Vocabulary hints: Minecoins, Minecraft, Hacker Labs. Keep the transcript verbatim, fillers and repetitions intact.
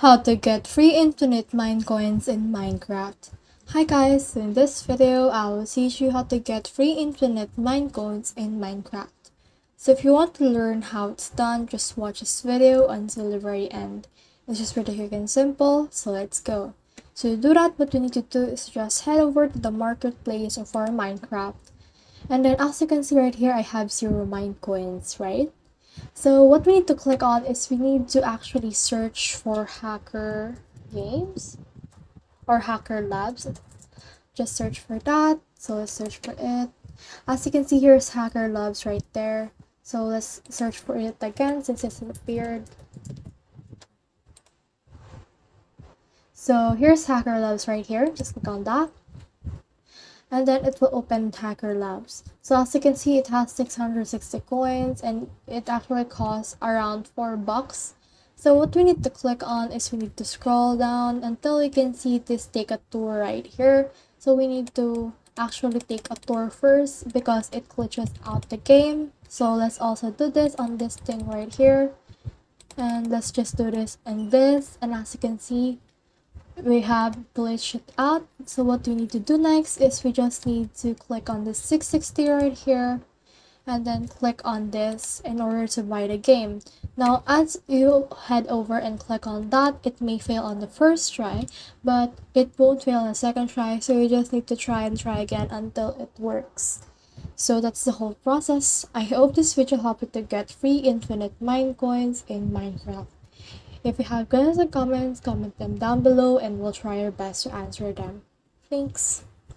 How to get free infinite minecoins in Minecraft. Hi guys, in this video I will teach you how to get free infinite minecoins in Minecraft. So if you want to learn how it's done, just watch this video until the very end. It's just pretty quick and simple, so let's go. So to do that, what we need to do is just head over to the marketplace of our Minecraft. And then as you can see right here, I have zero minecoins, right? So what we need to click on is we need to actually search for Hacker Games or Hacker Labs. Just search for that. So let's search for it. As you can see, here's Hacker Labs right there. So let's search for it again since it's appeared. So here's Hacker Labs right here. Just click on that. And then it will open Hacker Labs. So as you can see, it has six hundred sixty coins and it actually costs around four bucks. So what we need to click on is we need to scroll down until you can see this take a tour right here. So we need to actually take a tour first because it glitches out the game. So let's also do this on this thing right here. And let's just do this and this. And as you can see, we have glitched it out. So what we need to do next is we just need to click on this six sixty right here and then click on this in order to buy the game. Now as you head over and click on that, it may fail on the first try, but it won't fail on the second try, so you just need to try and try again until it works. So that's the whole process. I hope this video helped you to get free infinite minecoins in Minecraft. If you have questions and comments, comment them down below and we'll try our best to answer them. Thanks!